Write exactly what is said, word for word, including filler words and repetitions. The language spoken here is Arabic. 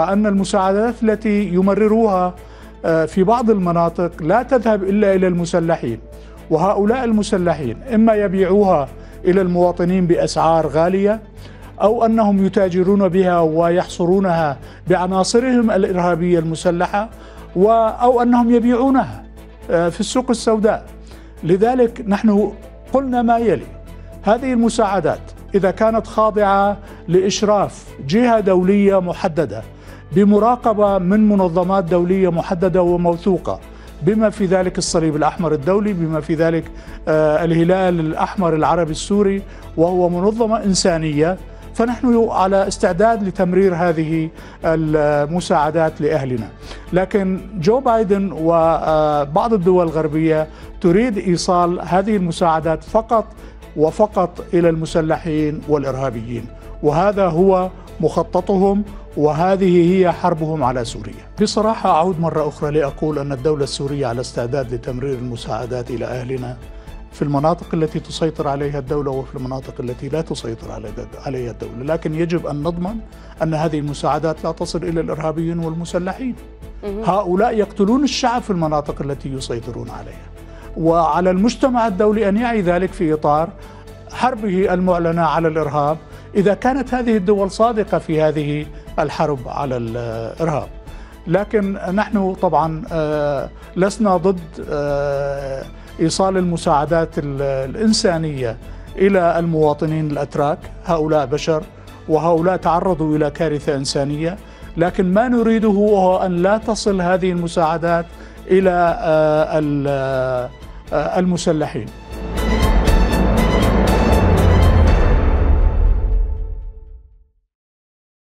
أن المساعدات التي يمرروها في بعض المناطق لا تذهب إلا إلى المسلحين، وهؤلاء المسلحين إما يبيعوها إلى المواطنين بأسعار غالية أو أنهم يتاجرون بها ويحصرونها بعناصرهم الإرهابية المسلحة أو أنهم يبيعونها في السوق السوداء. لذلك نحن قلنا ما يلي: هذه المساعدات إذا كانت خاضعة لإشراف جهة دولية محددة بمراقبة من منظمات دولية محددة وموثوقة، بما في ذلك الصليب الأحمر الدولي، بما في ذلك الهلال الأحمر العربي السوري، وهو منظمة إنسانية، فنحن على استعداد لتمرير هذه المساعدات لأهلنا. لكن جو بايدن وبعض الدول الغربية تريد إيصال هذه المساعدات فقط وفقط إلى المسلحين والإرهابيين، وهذا هو مخططهم وهذه هي حربهم على سوريا. بصراحة أعود مرة أخرى لأقول أن الدولة السورية على استعداد لتمرير المساعدات إلى أهلنا في المناطق التي تسيطر عليها الدولة وفي المناطق التي لا تسيطر عليها الدولة، لكن يجب أن نضمن أن هذه المساعدات لا تصل إلى الإرهابيين والمسلحين. هؤلاء يقتلون الشعب في المناطق التي يسيطرون عليها، وعلى المجتمع الدولي أن يعي ذلك في إطار حربه المعلنة على الإرهاب، إذا كانت هذه الدول صادقة في هذه الحرب على الإرهاب. لكن نحن طبعا لسنا ضد إيصال المساعدات الإنسانية إلى المواطنين الأتراك، هؤلاء بشر وهؤلاء تعرضوا إلى كارثة إنسانية، لكن ما نريده هو أن لا تصل هذه المساعدات إلى المسلحين.